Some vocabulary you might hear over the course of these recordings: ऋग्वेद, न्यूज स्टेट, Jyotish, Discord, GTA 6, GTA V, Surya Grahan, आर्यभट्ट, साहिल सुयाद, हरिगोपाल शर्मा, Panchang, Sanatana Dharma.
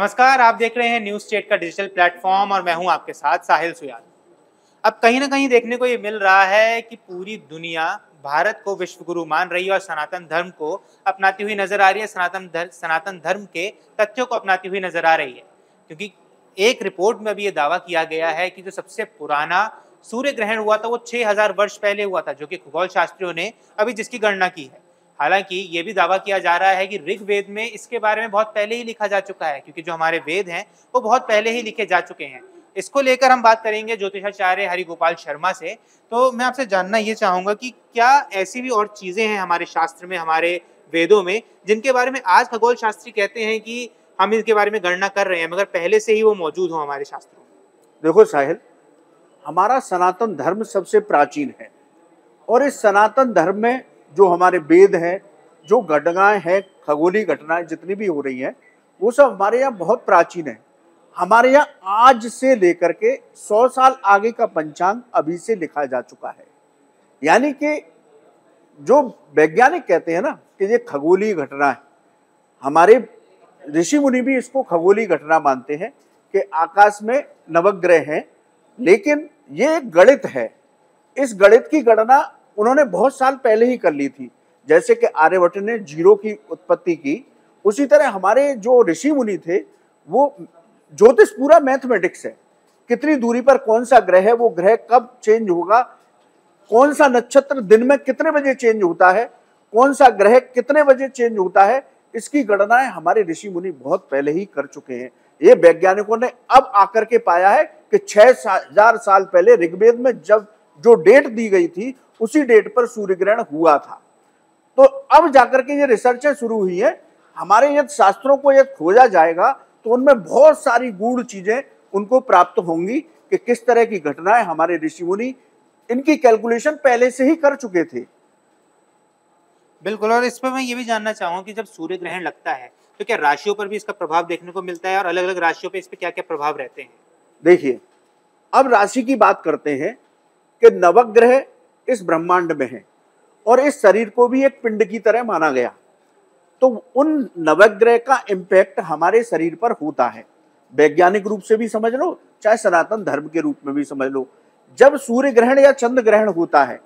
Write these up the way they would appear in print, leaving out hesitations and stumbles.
नमस्कार, आप देख रहे हैं न्यूज स्टेट का डिजिटल प्लेटफॉर्म और मैं हूं आपके साथ साहिल सुयाद। अब कहीं ना कहीं देखने को ये मिल रहा है कि पूरी दुनिया भारत को विश्व गुरु मान रही है और सनातन धर्म को अपनाती हुई नजर आ रही है, सनातन धर्म के तथ्यों को अपनाती हुई नजर आ रही है। क्योंकि एक रिपोर्ट में भी ये दावा किया गया है कि जो सबसे पुराना सूर्य ग्रहण हुआ था वो 6000 वर्ष पहले हुआ था, जो कि खगोल शास्त्रियों ने अभी जिसकी गणना की है। हालांकि ये भी दावा किया जा रहा है कि ऋग्वेद में इसके बारे में बहुत पहले ही लिखा जा चुका है, क्योंकि जो हमारे वेद हैं वो बहुत पहले ही लिखे जा चुके हैं। इसको लेकर हम बात करेंगे ज्योतिषाचार्य हरिगोपाल शर्मा से। तो मैं आपसे जानना ये चाहूँगा कि क्या ऐसी भी और चीज़ें हैं हमारे शास्त्र में, हमारे वेदों में, जिनके बारे में आज खगोल शास्त्री कहते हैं कि हम इसके बारे में गणना कर रहे हैं, मगर पहले से ही वो मौजूद हो हमारे शास्त्रों में? देखो साहिल, हमारा सनातन धर्म सबसे प्राचीन है और इस सनातन धर्म में जो हमारे वेद हैं, जो घटनाएं हैं, खगोलीय घटनाएं जितनी भी हो रही हैं, वो सब हमारे यहाँ बहुत प्राचीन है। हमारे यहाँ आज से लेकर के 100 साल आगे का पंचांग अभी से लिखा जा चुका है। यानी कि जो वैज्ञानिक कहते हैं ना कि ये खगोलीय घटना है, हमारे ऋषि मुनि भी इसको खगोलीय घटना मानते हैं कि आकाश में नवग्रह हैं, लेकिन ये गणित है। इस गणित की गणना उन्होंने बहुत साल पहले ही कर ली थी। जैसे कि आर्यभट्ट ने 0 की उत्पत्ति की, उसी तरह हमारे जो ऋषि मुनि थे वो ज्योतिष पूरा मैथमेटिक्स है। कितनी दूरी पर कौन सा ग्रह है, वो ग्रह कब चेंज होगा, कौन सा नक्षत्र दिन में कितने बजे चेंज होता है, कौन सा ग्रह कितने बजे चेंज होता है, इसकी गणनाएं हमारे ऋषि मुनि बहुत पहले ही कर चुके हैं। ये वैज्ञानिकों ने अब आकर के पाया है कि 6000 साल पहले ऋग्वेद में जब जो डेट दी गई थी उसी डेट पर सूर्य ग्रहण हुआ था। तो अब जाकर के ये रिसर्चें शुरू हुई है। हमारे यदि शास्त्रों को यदि खोजा जाएगा तो उनमें बहुत सारी गूढ़ चीजें उनको प्राप्त होंगी कि किस तरह की घटनाएं हमारे ऋषि मुनि इनकी कैलकुलेशन पहले से ही कर चुके थे। बिल्कुल। और इस पर मैं ये भी जानना चाहूंगा कि जब सूर्य ग्रहण लगता है तो क्या राशियों पर भी इसका प्रभाव देखने को मिलता है, और अलग अलग राशियों पर इस पर क्या क्या प्रभाव रहते हैं? देखिए, अब राशि की बात करते हैं कि नवग्रह इस ब्रह्मांड में है और इस शरीर को भी एक पिंड की तरह माना गया, तो उन नवग्रह का इम्पैक्ट हमारे शरीर पर होता है। वैज्ञानिक रूप से भी समझ लो, चाहे सनातन धर्म के रूप में भी समझ लो, जब सूर्य ग्रहण या चंद्र ग्रहण होता है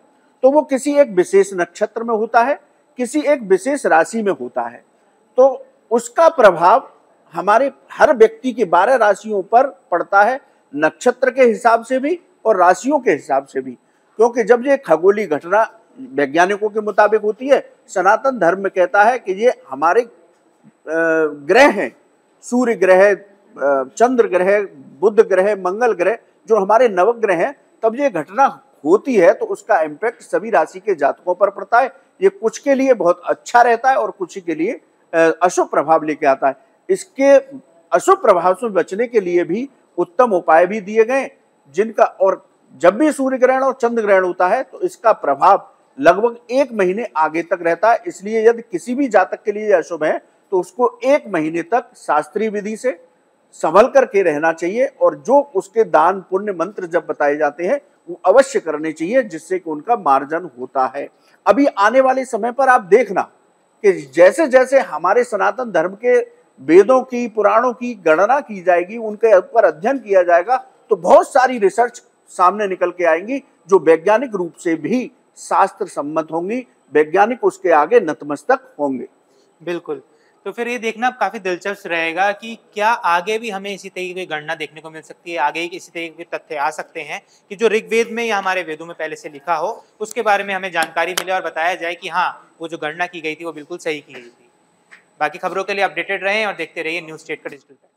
तो वो किसी एक विशेष नक्षत्र में होता है, किसी एक विशेष राशि में होता है। तो उसका प्रभाव हमारे हर व्यक्ति की 12 राशियों पर पड़ता है, नक्षत्र के हिसाब से भी और राशियों के हिसाब से भी। क्योंकि जब ये खगोलीय घटना वैज्ञानिकों के मुताबिक होती है, सनातन धर्म में कहता है कि ये हमारे ग्रह हैं, सूर्य ग्रह, चंद्र ग्रह, बुध ग्रह, मंगल ग्रह, जो हमारे नवग्रह हैं, तब ये घटना होती है तो उसका इम्पैक्ट सभी राशि के जातकों पर पड़ता है। ये कुछ के लिए बहुत अच्छा रहता है और कुछ के लिए अशुभ प्रभाव लेके आता है। इसके अशुभ प्रभाव से बचने के लिए भी उत्तम उपाय भी दिए गए, जिनका और जब भी सूर्य ग्रहण और चंद्र ग्रहण होता है तो इसका प्रभाव लगभग 1 महीने आगे तक रहता है। इसलिए यदि किसी भी जातक के लिए अशुभ है तो उसको 1 महीने तक शास्त्रीय विधि से संभल करके रहना चाहिए, और जो उसके दान पुण्य मंत्र जब बताए जाते हैं वो अवश्य करने चाहिए, जिससे कि उनका मार्जन होता है। अभी आने वाले समय पर आप देखना कि जैसे जैसे हमारे सनातन धर्म के वेदों की, पुराणों की गणना की जाएगी, उनके ऊपर अध्ययन किया जाएगा, तो बहुत सारी रिसर्च सामने निकल के आएंगी जो वैज्ञानिक रूप से भी शास्त्र सम्मत होंगी। वैज्ञानिक उसके आगे नतमस्तक होंगे। बिल्कुल। तो फिर ये देखना काफी दिलचस्प रहेगा कि क्या आगे भी हमें इसी तरीके की गणना देखने को मिल सकती है, आगे इसी तरीके के तथ्य आ सकते हैं कि जो ऋग्वेद में या हमारे वेदों में पहले से लिखा हो उसके बारे में हमें जानकारी मिले और बताया जाए कि हाँ, वो जो गणना की गई थी वो बिल्कुल सही की गई थी। बाकी खबरों के लिए अपडेटेड रहें और देखते रहिए न्यूज स्टेट का डिजिटल।